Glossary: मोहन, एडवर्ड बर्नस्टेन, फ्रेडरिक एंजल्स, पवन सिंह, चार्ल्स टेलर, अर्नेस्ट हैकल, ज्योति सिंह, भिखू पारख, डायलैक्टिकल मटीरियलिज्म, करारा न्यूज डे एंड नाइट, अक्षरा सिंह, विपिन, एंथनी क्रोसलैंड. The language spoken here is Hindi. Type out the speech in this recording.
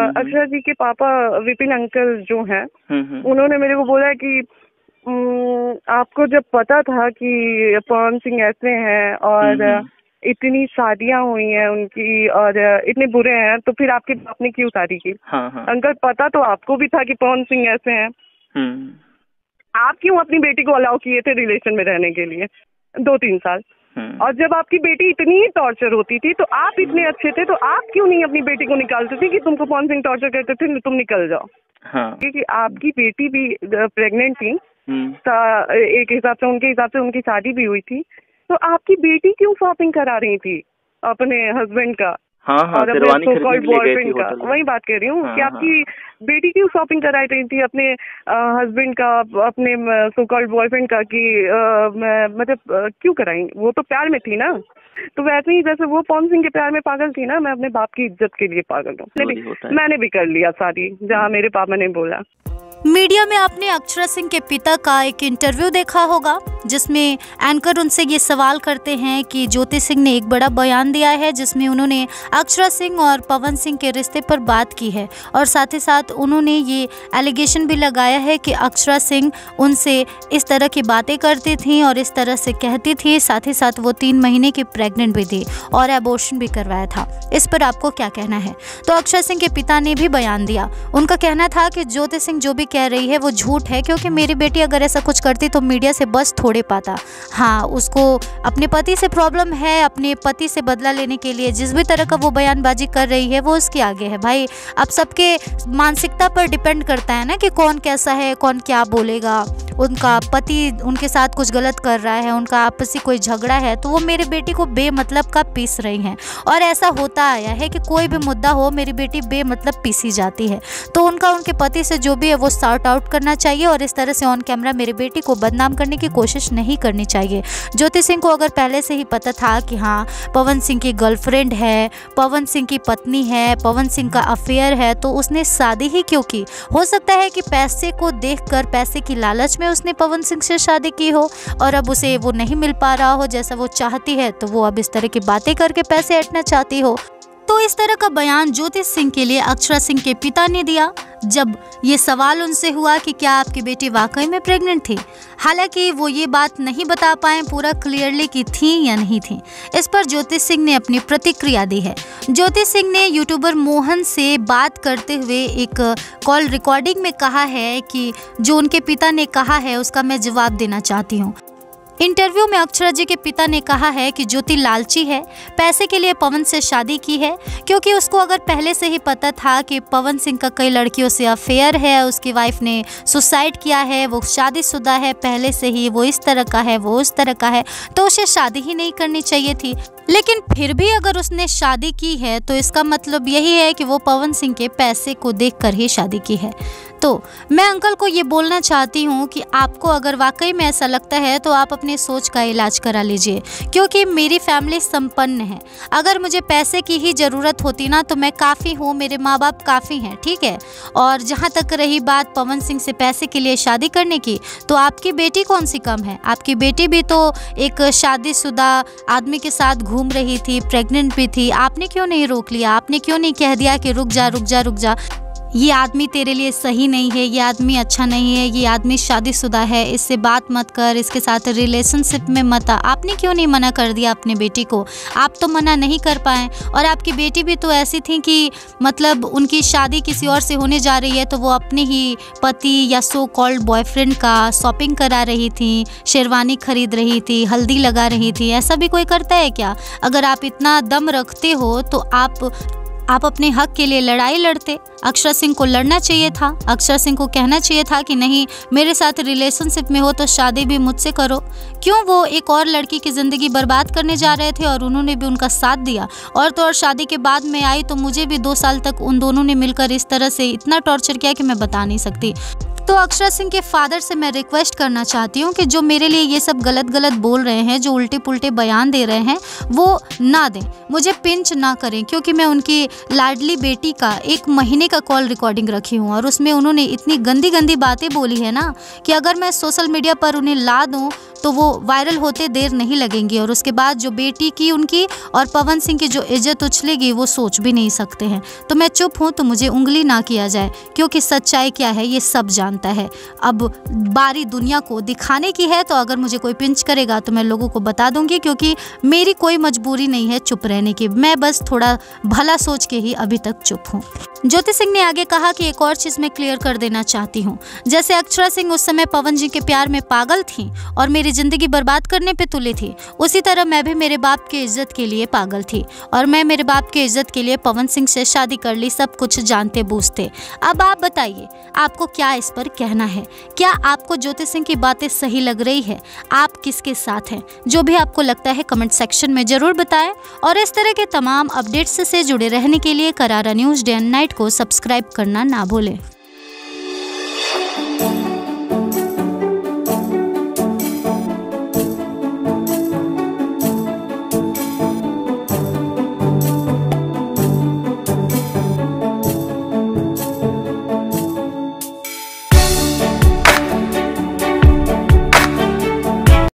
अक्षरा जी के पापा विपिन अंकल जो हैं, उन्होंने मेरे को बोला कि आपको जब पता था कि पवन सिंह ऐसे हैं और इतनी शादियां हुई हैं उनकी और इतने बुरे हैं, तो फिर आपके बाप ने क्यों शादी की? अंकल, पता तो आपको भी था कि पवन सिंह ऐसे हैं, आप क्यों अपनी बेटी को अलाउ किए थे रिलेशन में रहने के लिए 2-3 साल? और जब आपकी बेटी इतनी ही टॉर्चर होती थी तो आप इतने अच्छे थे, तो आप क्यों नहीं अपनी बेटी को निकालते थे कि तुमको पवन सिंह टॉर्चर करते थे, तुम निकल जाओ? क्योंकि आपकी बेटी भी प्रेग्नेंट थी, एक हिसाब से उनके हिसाब से उनकी शादी भी हुई थी, तो आपकी बेटी क्यों शॉपिंग करा रही थी अपने हस्बैंड का? और अपने बॉयफ्रेंड का, वही बात कह रही हूँ कि आपकी बेटी क्यों शॉपिंग करा रही थी अपने हस्बैंड का, अपने सो कॉल्ड बॉयफ्रेंड का, कि मतलब क्यों कराई? वो तो प्यार में थी ना। तो वैसे ही जैसे वो पवन सिंह के प्यार में पागल थी ना, मैं अपने बाप की इज्जत के लिए पागल हूँ। मैंने भी कर लिया शादी जहाँ मेरे पापा ने बोला। मीडिया में आपने अक्षरा सिंह के पिता का एक इंटरव्यू देखा होगा जिसमें एंकर उनसे ये सवाल करते हैं कि ज्योति सिंह ने एक बड़ा बयान दिया है जिसमें उन्होंने अक्षरा सिंह और पवन सिंह के रिश्ते पर बात की है और साथ ही साथ उन्होंने ये एलिगेशन भी लगाया है कि अक्षरा सिंह उनसे इस तरह की बातें करती थीं और इस तरह से कहती थी, साथ ही साथ वो 3 महीने की प्रेग्नेंट भी थी और एबॉर्शन भी करवाया था। इस पर आपको क्या कहना है? तो अक्षरा सिंह के पिता ने भी बयान दिया। उनका कहना था कि ज्योति सिंह जो भी कह रही है वो झूठ है, क्योंकि मेरी बेटी अगर ऐसा कुछ करती तो मीडिया से बस थोड़े पाता। हाँ, उसको अपने पति से प्रॉब्लम है, अपने पति से बदला लेने के लिए जिस भी तरह का वो बयानबाजी कर रही है वो उसके आगे है। भाई, अब सबके मानसिकता पर डिपेंड करता है ना कि कौन कैसा है, कौन क्या बोलेगा। उनका पति उनके साथ कुछ गलत कर रहा है, उनका आपसी कोई झगड़ा है, तो वो मेरी बेटी को बेमतलब का पीस रही हैं और ऐसा होता आया है कि कोई भी मुद्दा हो मेरी बेटी बेमतलब पीसी जाती है। तो उनका उनके पति से जो भी है वो सॉर्ट आउट करना चाहिए और इस तरह से ऑन कैमरा मेरी बेटी को बदनाम करने की कोशिश नहीं करनी चाहिए। ज्योति सिंह को अगर पहले से ही पता था कि हाँ पवन सिंह की गर्लफ्रेंड है, पवन सिंह की पत्नी है, पवन सिंह का अफेयर है, तो उसने शादी ही क्यों की? हो सकता है कि पैसे को देख कर, पैसे की लालच में उसने पवन सिंह से शादी की हो और अब उसे वो नहीं मिल पा रहा हो जैसा वो चाहती है, तो वो अब इस तरह की बातें करके पैसे ऐंठना चाहती हो। तो इस तरह का बयान ज्योति सिंह के लिए अक्षरा सिंह के पिता ने दिया जब ये सवाल उनसे हुआ कि क्या आपकी बेटी वाकई में प्रेग्नेंट थी। हालांकि वो ये बात नहीं बता पाए पूरा क्लियरली कि थी या नहीं थी। इस पर ज्योति सिंह ने अपनी प्रतिक्रिया दी है। ज्योति सिंह ने यूट्यूबर मोहन से बात करते हुए एक कॉल रिकॉर्डिंग में कहा है कि जो उनके पिता ने कहा है उसका मैं जवाब देना चाहती हूँ। इंटरव्यू में अक्षरा जी के पिता ने कहा है कि ज्योति लालची है, पैसे के लिए पवन से शादी की है, क्योंकि उसको अगर पहले से ही पता था कि पवन सिंह का कई लड़कियों से अफेयर है, उसकी वाइफ ने सुसाइड किया है, वो शादीशुदा है, पहले से ही वो इस तरह का है, वो उस तरह का है, तो उसे शादी ही नहीं करनी चाहिए थी। लेकिन फिर भी अगर उसने शादी की है तो इसका मतलब यही है कि वो पवन सिंह के पैसे को देखकर ही शादी की है। तो मैं अंकल को ये बोलना चाहती हूँ कि आपको अगर वाकई में ऐसा लगता है तो आप अपने सोच का इलाज करा लीजिए, क्योंकि मेरी फैमिली संपन्न है। अगर मुझे पैसे की ही ज़रूरत होती ना तो मैं काफ़ी हूँ, मेरे माँ बाप काफ़ी हैं, ठीक है। और जहाँ तक रही बात पवन सिंह से पैसे के लिए शादी करने की, तो आपकी बेटी कौन सी कम है? आपकी बेटी भी तो एक शादीशुदा आदमी के साथ घूम रही थी, प्रेग्नेंट भी थी। आपने क्यों नहीं रोक लिया? आपने क्यों नहीं कह दिया कि रुक जा, रुक जा, रुक जा, ये आदमी तेरे लिए सही नहीं है, ये आदमी अच्छा नहीं है, ये आदमी शादीशुदा है, इससे बात मत कर, इसके साथ रिलेशनशिप में मत आ। आपने क्यों नहीं मना कर दिया अपनी बेटी को? आप तो मना नहीं कर पाए। और आपकी बेटी भी तो ऐसी थी कि मतलब उनकी शादी किसी और से होने जा रही है तो वो अपने ही पति या सो कॉल्ड बॉयफ्रेंड का शॉपिंग करा रही थी, शेरवानी खरीद रही थी, हल्दी लगा रही थी। ऐसा भी कोई करता है क्या? अगर आप इतना दम रखते हो तो आप अपने हक के लिए लड़ाई लड़ते। अक्षरा सिंह को लड़ना चाहिए था, अक्षरा सिंह को कहना चाहिए था कि नहीं, मेरे साथ रिलेशनशिप में हो तो शादी भी मुझसे करो। क्यों वो एक और लड़की की ज़िंदगी बर्बाद करने जा रहे थे और उन्होंने भी उनका साथ दिया। और तो और शादी के बाद मैं आई तो मुझे भी 2 साल तक उन दोनों ने मिलकर इस तरह से इतना टॉर्चर किया कि मैं बता नहीं सकती। तो अक्षरा सिंह के फादर से मैं रिक्वेस्ट करना चाहती हूँ कि जो मेरे लिए ये सब गलत बोल रहे हैं, जो उल्टे पुल्टे बयान दे रहे हैं, वो ना दें, मुझे पिंच ना करें, क्योंकि मैं उनकी लाडली बेटी का 1 महीने का कॉल रिकॉर्डिंग रखी हूँ और उसमें उन्होंने इतनी गंदी बातें बोली है ना कि अगर मैं सोशल मीडिया पर उन्हें ला दूँ तो वो वायरल होते देर नहीं लगेंगी और उसके बाद जो बेटी की उनकी और पवन सिंह की जो इज्जत उछलेगी वो सोच भी नहीं सकते हैं। तो मैं चुप हूँ तो मुझे उंगली ना किया जाए, क्योंकि सच्चाई क्या है ये सब जानता है। अब बारी दुनिया को दिखाने की है, तो अगर मुझे कोई पिंच करेगा तो मैं लोगों को बता दूंगी, क्योंकि मेरी कोई मजबूरी नहीं है चुप रहने की। मैं बस थोड़ा भला सोच के ही अभी तक चुप हूँ। ज्योति सिंह ने आगे कहा कि एक और चीज़ मैं क्लियर कर देना चाहती हूँ, जैसे अक्षरा सिंह उस समय पवन जी के प्यार में पागल थी और मेरी ज़िंदगी बर्बाद करने पे तुली थी, उसी तरह मैं भी मेरे बाप की इज्जत के लिए पागल थी और मैं मेरे बाप की इज्जत के लिए पवन सिंह से शादी कर ली, सब कुछ जानते बूझते। अब आप बताइए आपको क्या इस पर कहना है? क्या आपको ज्योति सिंह की बातें सही लग रही है? आप किसके साथ हैं? जो भी आपको लगता है कमेंट सेक्शन में ज़रूर बताएं और इस तरह के तमाम अपडेट्स से जुड़े रहने के लिए करारा न्यूज डे एंड नाइट को सब्सक्राइब करना ना भूलें।